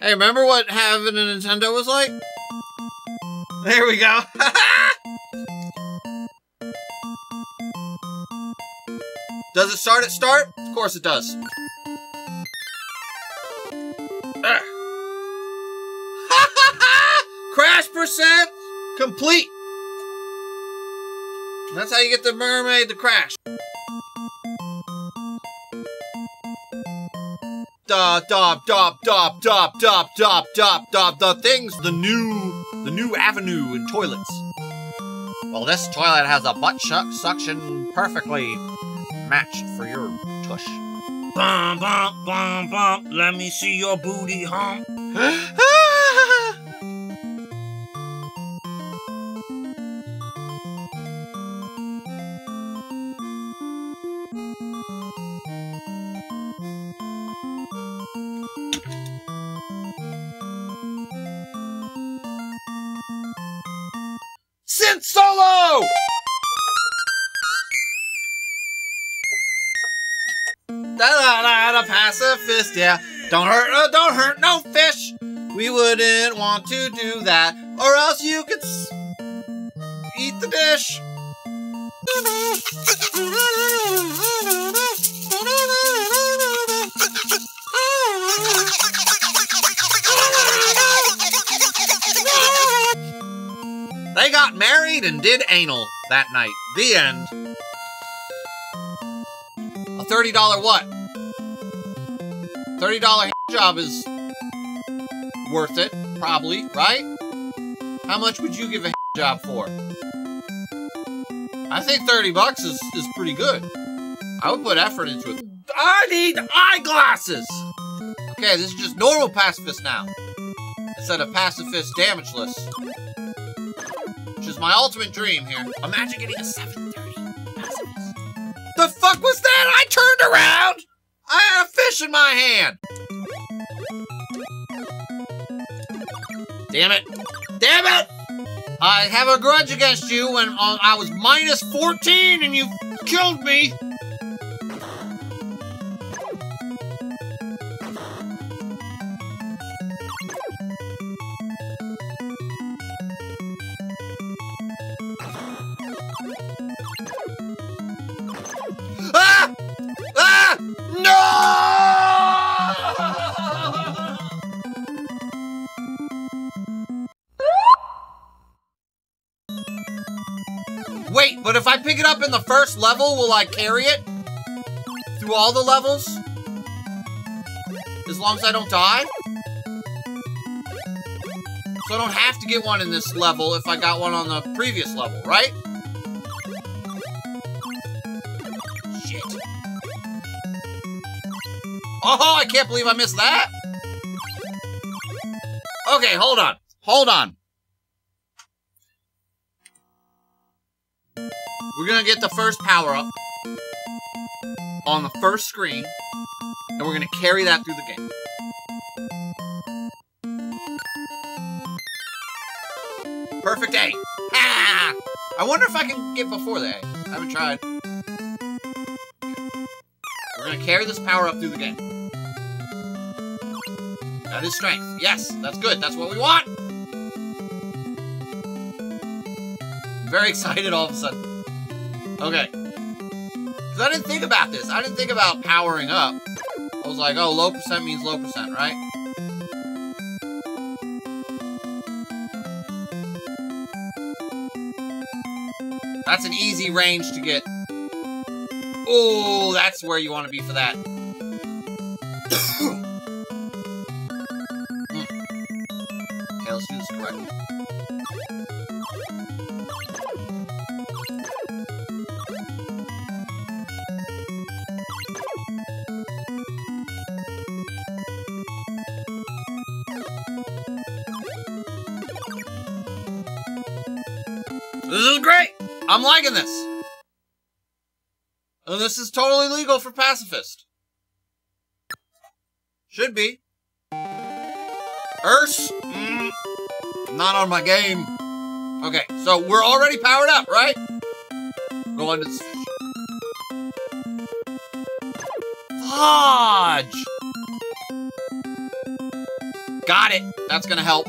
Hey, remember what having a Nintendo was like? There we go. Does it start at start? Of course it does. Crash percent complete. That's how you get the mermaid to crash. The things, the new avenue in toilets. Well, this toilet has a butt suction perfectly matched for your tush. Bum bum bum bum. Let me see your booty hump. Synth solo! Da-da-da-da, pacifist, yeah. Don't hurt no fish. We wouldn't want to do that, or else you could eat the dish. They got married and did anal that night. The end. A $30 what? $30 job is worth it, probably, right? How much would you give a job for? I think 30 bucks is pretty good. I would put effort into it. I need eyeglasses! Okay, this is just normal pacifist now. Instead of pacifist damageless. Which is my ultimate dream here. Imagine getting a 730 pacifist. The fuck was that? I turned around! I had a fish in my hand! Damn it! Damn it! I have a grudge against you when I was minus 14 and you killed me! Ah! Ah! No! Wait, but if I pick it up in the first level, will I carry it? Through all the levels? As long as I don't die? So I don't have to get one in this level if I got one on the previous level, right? Shit. Oh, I can't believe I missed that! Okay, hold on. Hold on. We're gonna get the first power-up on the first screen, and we're gonna carry that through the game. Perfect A! Ah! I wonder if I can get before the A. I haven't tried. We're gonna carry this power-up through the game. That is strength. Yes, that's good. That's what we want! I'm very excited all of a sudden. Okay. Because I didn't think about this. I didn't think about powering up. I was like, oh, low percent means low percent, right? That's an easy range to get. Oh, that's where you want to be for that. Okay, let's do this correctly. This is great! I'm liking this! And this is totally legal for pacifist. Should be. Not on my game. Okay, so we're already powered up, right? Go into this fish. Fudge! Got it! That's gonna help.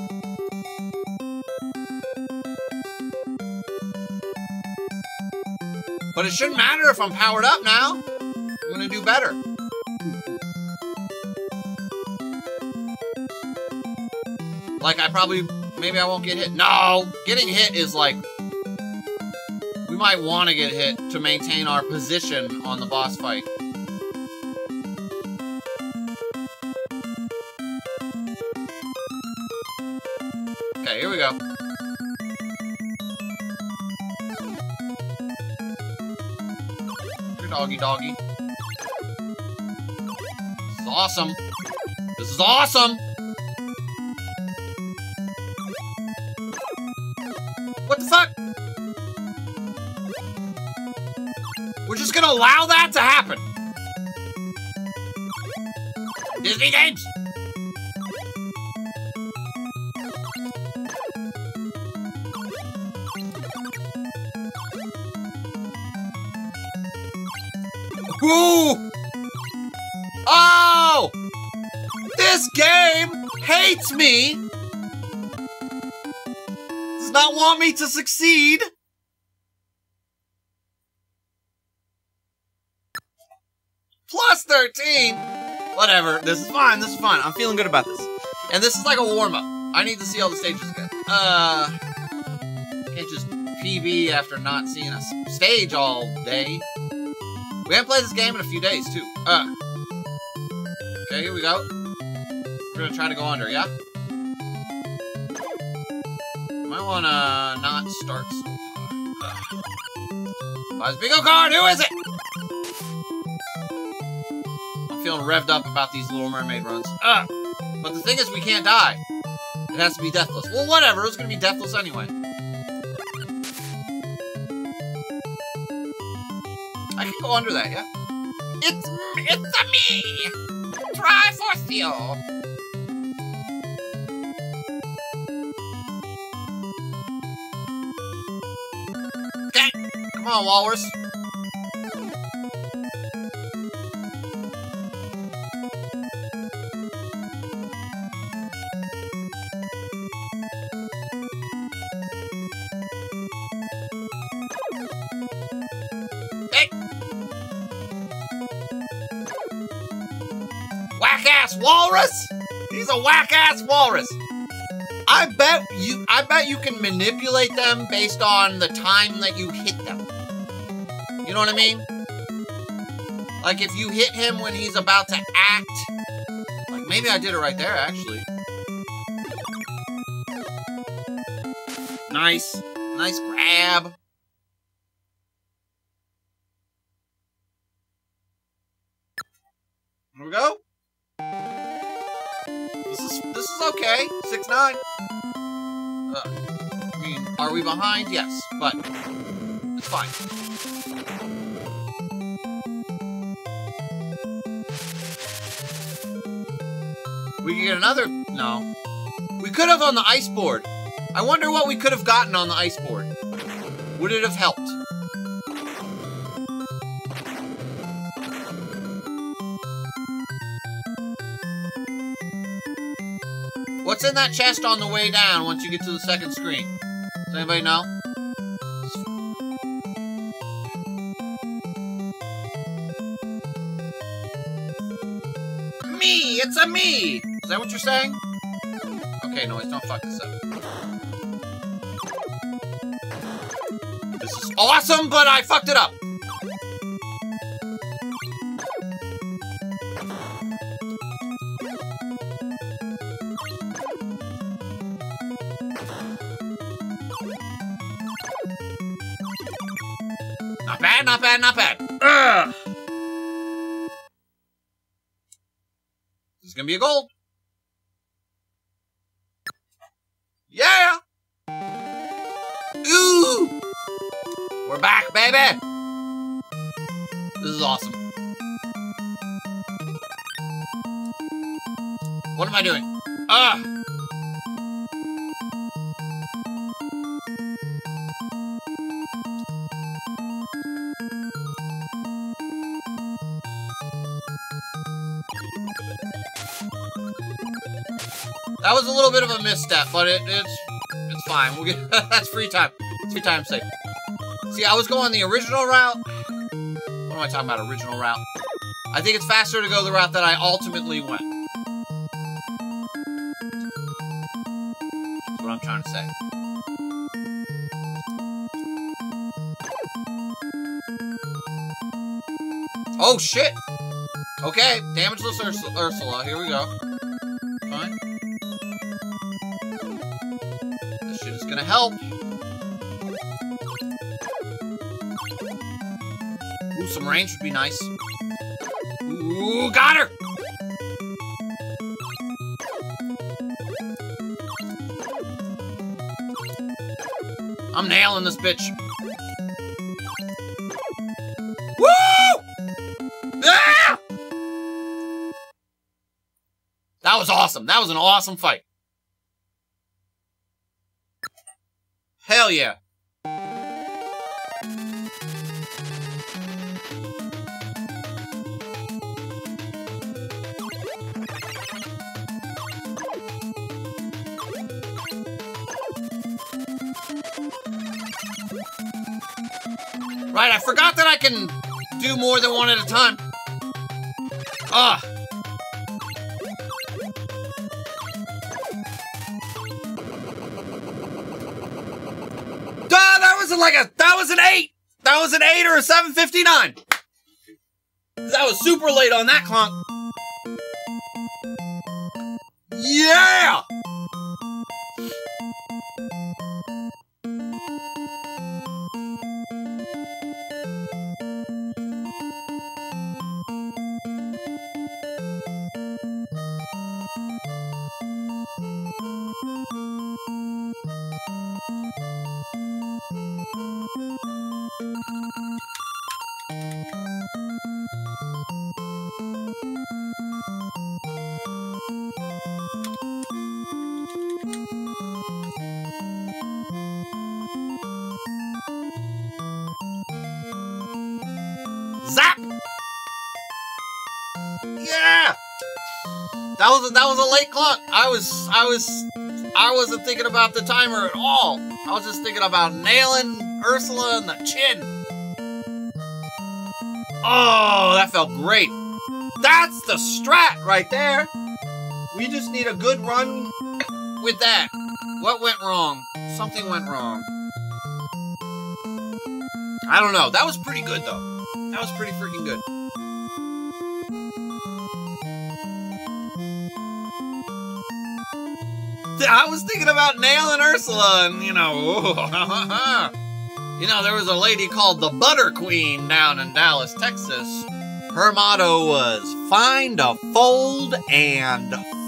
But it shouldn't matter if I'm powered up now. I'm gonna do better. Like, I probably... Maybe I won't get hit. No! Getting hit is like... We might want to get hit to maintain our position on the boss fight. Okay, here we go. Your doggy doggy. This is awesome. This is awesome! What the fuck? We're just gonna allow that to happen. Disney games! Ooh! Oh! This game hates me! Does not want me to succeed! Plus 13! Whatever, this is fine, this is fine. I'm feeling good about this. And this is like a warm-up. I need to see all the stages again. Can't just PB after not seeing a stage all day. We haven't played this game in a few days, too. Okay, here we go. We're gonna try to go under, yeah? Might wanna not start so hard. Buys a big old card! Who is it? I'm feeling revved up about these Little Mermaid runs. But the thing is, we can't die. It has to be deathless. Well, whatever. It's gonna be deathless anyway. I can go under that, yeah? It's-a me! Triforcio! Okay! Come on, walrus! Whack-ass walrus? He's a whack-ass walrus. I bet you can manipulate them based on the time that you hit them. You know what I mean? Like if you hit him when he's about to act. Like maybe I did it right there, actually. Nice. Nice grab. Here we go. This is okay. 6-9. I mean, are we behind? Yes, but it's fine. We can get another. No, we could have on the ice board. I wonder what we could have gotten on the ice board. Would it have helped? What's in that chest on the way down once you get to the second screen? Does anybody know? Me! It's a me! Is that what you're saying? Okay, noise, don't fuck this up. This is awesome, but I fucked it up! Not bad, not bad, not bad. Ugh. This is gonna be a gold. Yeah! Ooh! We're back, baby! This is awesome. What am I doing? Ugh! That was a little bit of a misstep, but it's fine. We'll get that's free time. It's free time safe. See, I was going the original route. What am I talking about? Original route. I think it's faster to go the route that I ultimately went. That's what I'm trying to say. Oh, shit! Okay, damageless Ursula. Here we go. Fine. This shit is gonna help. Ooh, some range would be nice. Ooh, got her! I'm nailing this bitch. That was awesome. That was an awesome fight. Hell yeah. Right, I forgot that I can do more than one at a time. Ugh. That was an 8! That was an 8 or a 759! That was super late on that clunk. Yeah! Zap! Yeah! That was a late clock. I wasn't thinking about the timer at all. I was just thinking about nailing Ursula in the chin. Oh, that felt great. That's the strat right there. We just need a good run with that. What went wrong? Something went wrong. I don't know. That was pretty good though. That was pretty freaking good. I was thinking about nailing Ursula and, you know, you know, there was a lady called the Butter Queen down in Dallas, Texas. Her motto was, find a fold and